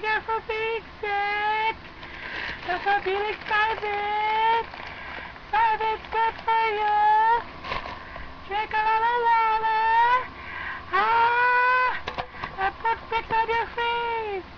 gonna get for being sick and for being excited. Simon's good for you. Drink a little water. Ah! And put sticks on your face.